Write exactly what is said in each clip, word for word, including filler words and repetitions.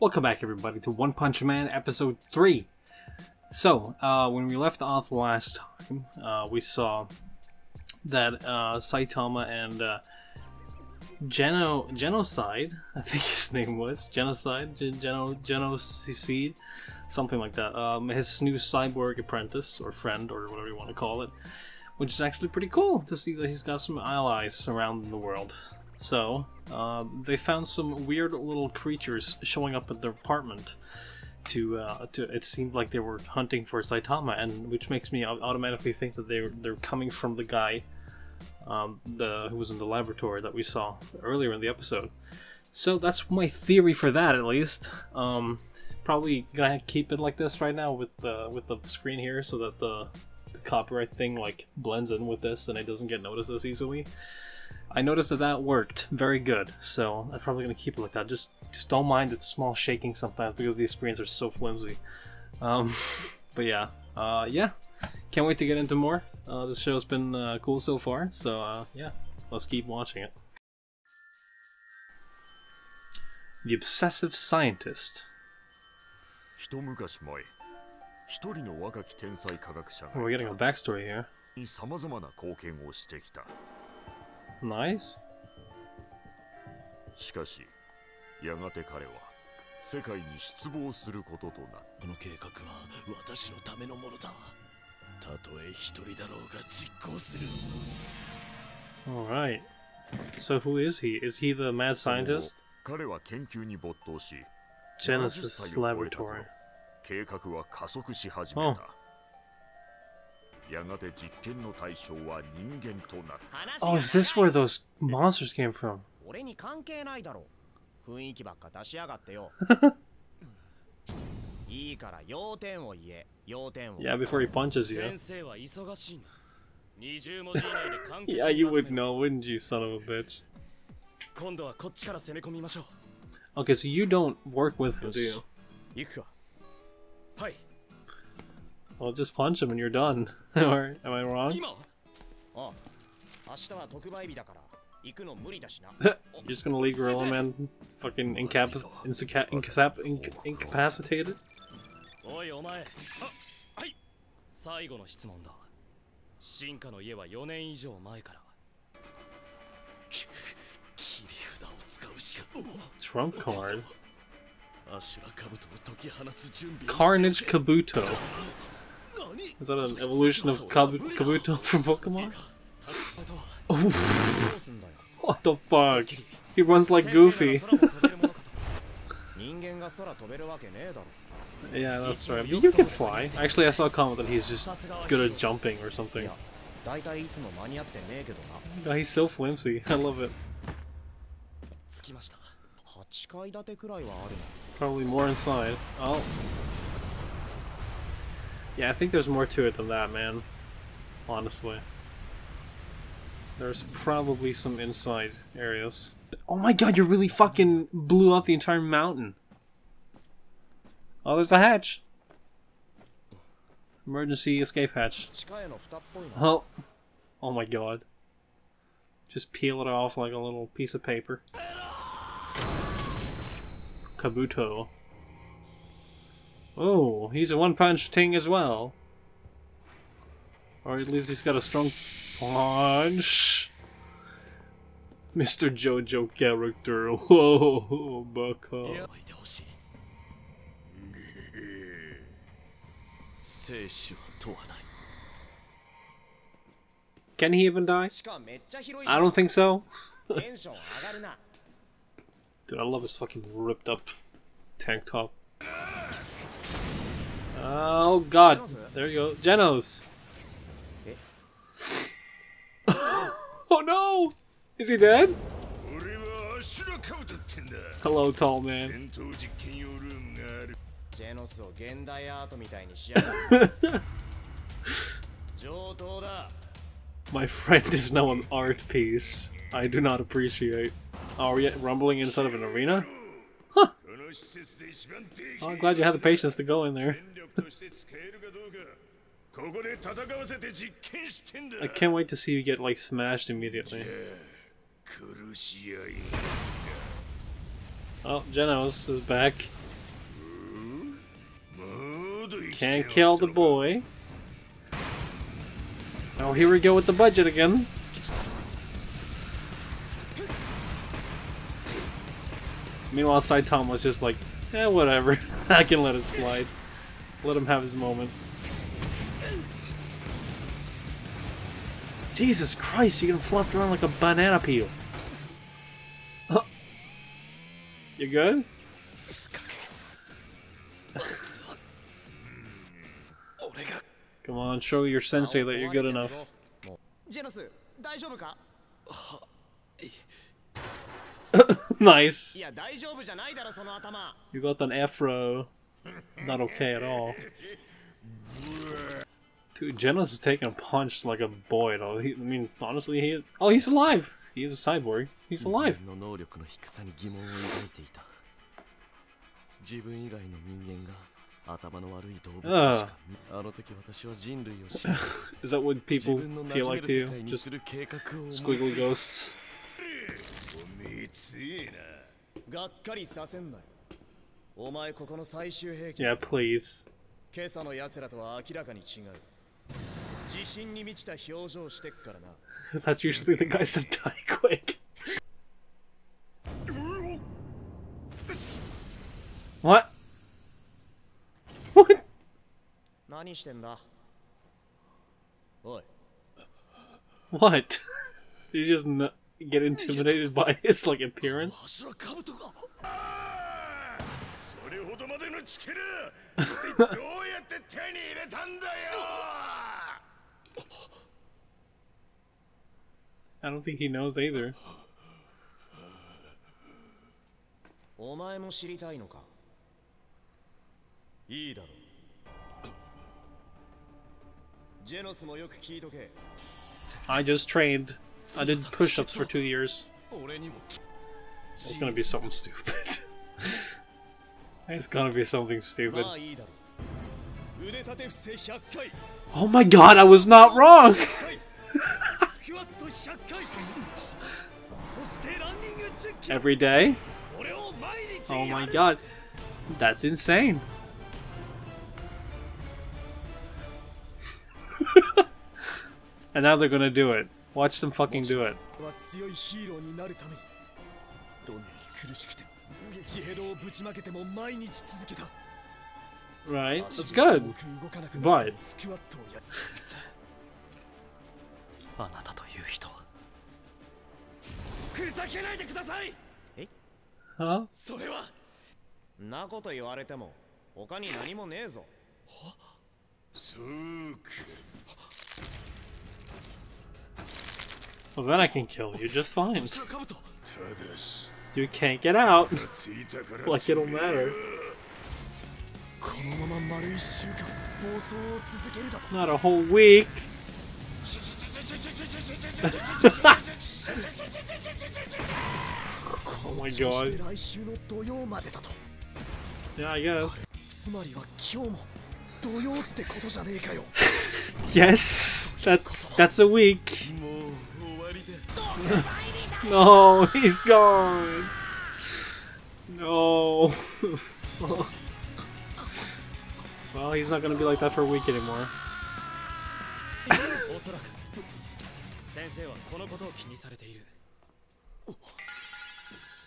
Welcome back, everybody, to One Punch Man episode three. So, uh, when we left off last time, uh, we saw that uh, Saitama and uh, Geno Genocide, I think his name was Genocide, Geno Genocide, something like that. Um, his new cyborg apprentice or friend or whatever you want to call it, which is actually pretty cool to see that he's got some allies around the world. So, uh, they found some weird little creatures showing up at their apartment to, uh, to, it seemed like they were hunting for Saitama, and which makes me automatically think that they, they're coming from the guy um, the, who was in the laboratory that we saw earlier in the episode. So that's my theory for that, at least. Um, probably gonna keep it like this right now with the, with the screen here so that the, the copyright thing like blends in with this and it doesn't get noticed as easily. I noticed that that worked very good, so I'm probably going to keep it like that. Just just don't mind the small shaking sometimes because these screens are so flimsy. Um, but yeah, uh, yeah, can't wait to get into more. Uh, this show's been uh, cool so far, so uh, yeah, let's keep watching it. The Obsessive Scientist. We're getting a backstory here. Nice. Alright. So who is he? Is he the mad scientist? Genesis Laboratory. Oh. Oh, is this where those monsters came from? Yeah, before he punches you. Yeah, you would know, wouldn't you, son of a bitch? Okay, so you don't work with him, do you? Well, just punch him and you're done. Or am I wrong? You're just gonna leave Gorilla Man fucking incapac inca inca inca incapacitated? Trump card? Carnage Kabuto. Is that an evolution of Kab Kabuto from Pokemon? What the fuck? He runs like Goofy. Yeah, that's right. You can fly. Actually, I saw a comment that he's just good at jumping or something. Oh, he's so flimsy. I love it. Probably more inside. Oh. Yeah, I think there's more to it than that, man. Honestly. There's probably some inside areas. Oh my god, you really fucking blew up the entire mountain. Oh, there's a hatch. Emergency escape hatch. Oh. Oh my god. Just peel it off like a little piece of paper. Kabuto. Oh, he's a one-punch ting as well. Or at least he's got a strong punch. Mister JoJo character. Whoa, buck up. Can he even die? I don't think so. Dude, I love his fucking ripped up tank top. Oh god, there you go. Genos! Oh no! Is he dead? Hello, tall man. My friend is now an art piece. I do not appreciate. Are we rumbling inside of an arena? Huh! Oh, I'm glad you had the patience to go in there. I can't wait to see you get like smashed immediately. Oh, Genos is back. Can't kill the boy. Oh, here we go with the budget again. Meanwhile, Saitama was just like, eh, whatever. I can let it slide. Let him have his moment. Jesus Christ, you're getting fluffed around like a banana peel. Huh. You good? Come on, show your sensei that you're good enough. Nice. You got an afro. Not okay at all. Dude, Genos is taking a punch like a boy, though. He, I mean, honestly, he is. Oh, he's alive! He is a cyborg. He's alive! Uh. Is that what people feel like to you? Just squiggly ghosts? Yeah, please. That's usually the guys that die quick. What? What? What? Did you just n get intimidated by his like appearance? I don't think he knows either. I just trained. I did push-ups for two years. It's gonna be something stupid. It's gonna be something stupid. Oh my god, I was not wrong! Every day? Oh my god. That's insane. And now they're gonna do it. Watch them fucking do it. Right, that's good. But huh? Well, then I can kill you just fine. You can't get out. Like it'll matter. Not a whole week. Oh my god. Yeah, I guess. Yes, that's that's a week. No, he's gone. No. Well, he's not gonna be like that for a week anymore.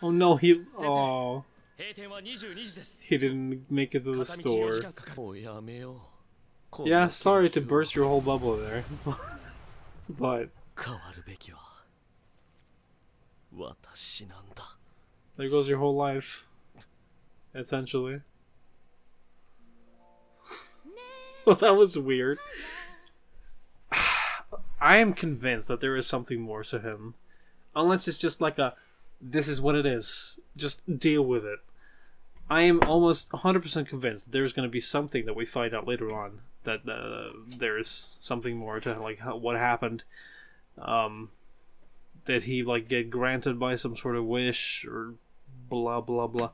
Oh no, he. Oh. He didn't make it to the store. Yeah, sorry to burst your whole bubble there. But. There goes your whole life, essentially. Well, that was weird. I am convinced that there is something more to him. Unless it's just like a, this is what it is, just deal with it. I am almost one hundred percent convinced that there's going to be something that we find out later on. That uh, there is something more to like how, what happened. Um... That he like get granted by some sort of wish or blah blah blah.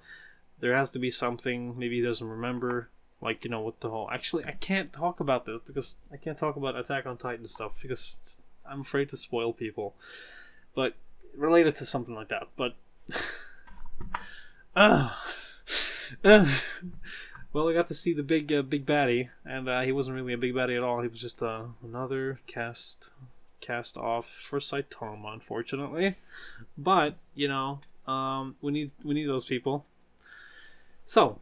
There has to be something. Maybe he doesn't remember. Like, you know what the whole. Actually, I can't talk about this because I can't talk about Attack on Titan stuff because I'm afraid to spoil people. But related to something like that. But uh, uh, Well, we got to see the big uh, big baddie, and uh, he wasn't really a big baddie at all. He was just uh, another cast cast off for Saitama, unfortunately. But you know, um, we need we need those people. So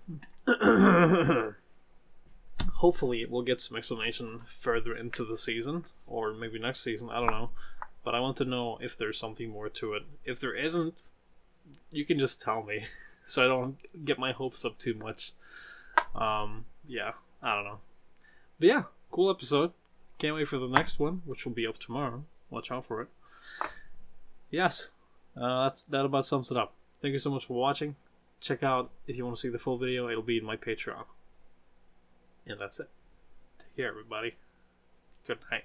hopefully we'll get some explanation further into the season, or maybe next season. I don't know, but I want to know if there's something more to it. If there isn't, you can just tell me, so I don't get my hopes up too much. Um, yeah, I don't know. But yeah, cool episode. Can't wait for the next one, which will be up tomorrow. Watch out for it. Yes, uh, that's, that about sums it up. Thank you so much for watching. Check out, if you want to see the full video, it'll be in my Patreon. And that's it. Take care, everybody. Good night.